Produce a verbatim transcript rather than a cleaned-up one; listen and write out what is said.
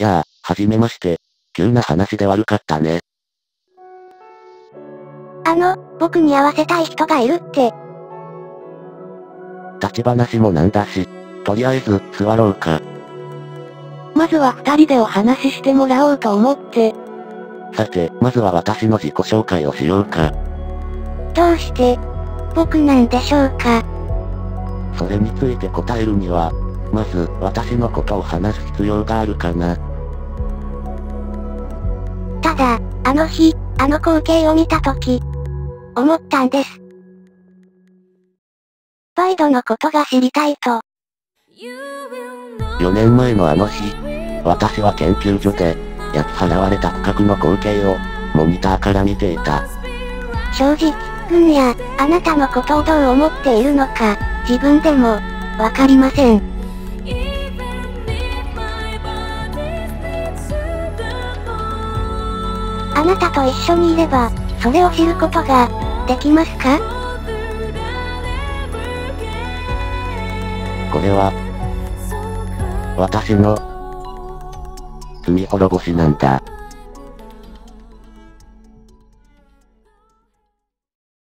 やあ、はじめまして。急な話で悪かったね。あの、僕に会わせたい人がいるって。立ち話もなんだし、とりあえず座ろうか。まずは二人でお話ししてもらおうと思って。さて、まずは私の自己紹介をしようか。どうして、僕なんでしょうか。それについて答えるには、まず、私のことを話す必要があるかな。ただ、あの日、あの光景を見たとき、思ったんです。バイドのことが知りたいと。よねんまえのあの日、私は研究所で、焼き払われた区画の光景を、モニターから見ていた。正直、軍や、あなたのことをどう思っているのか、自分でも、わかりません。あなたと一緒にいれば、それを知ることが、できますか？これは、私の、罪滅ぼしなんだ。